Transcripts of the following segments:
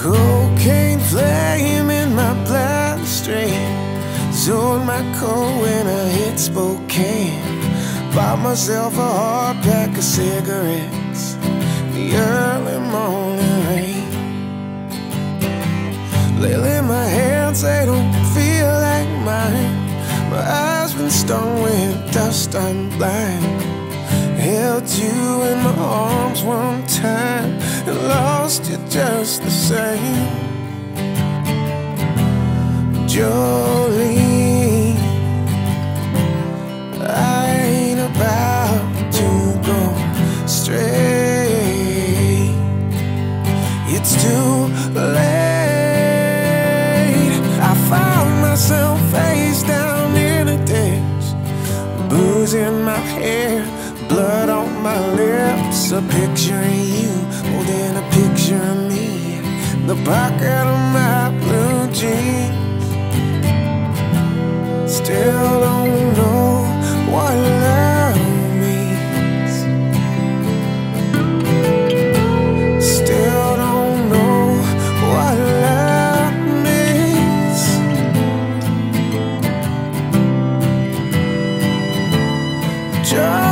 Cocaine flame in my bloodstream. Zoned my coat when I hit Spokane. Bought myself a hard pack of cigarettes. The early morning rain. Lately my hands, they don't feel like mine. My eyes been stung with dust, I'm blind. Held you in my arms one time and lost you just the same. Jolene, I ain't about to go straight. It's too late. I found myself face down in a ditch, booze in my hair, blood on my lips. A picture of you holding a picture of me in the pocket of my blue jeans. Still don't know what love means. Still don't know what love means. Just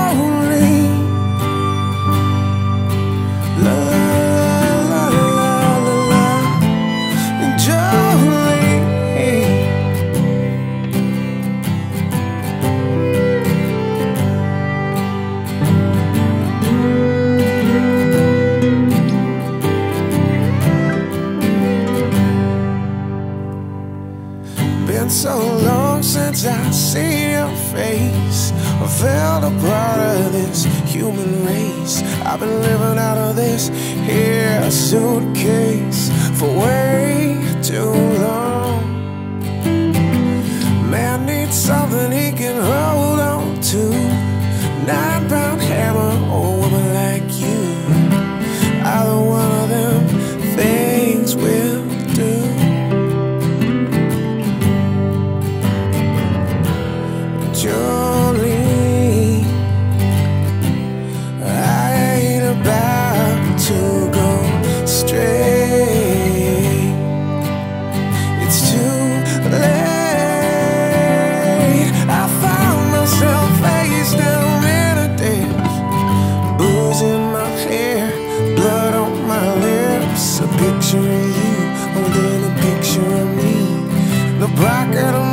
been so long since I see your face. I felt a part of this human race. I've been living out of this here suitcase for way too long. Man needs something he can hold on to. 9-pound hammer or a woman like you. Either one of them things will do. Jolene, I ain't about to go straight. It's too late. I found myself face down in a ditch, booze in my hair, blood on my lips. A picture of you holding a picture of me, the pocket of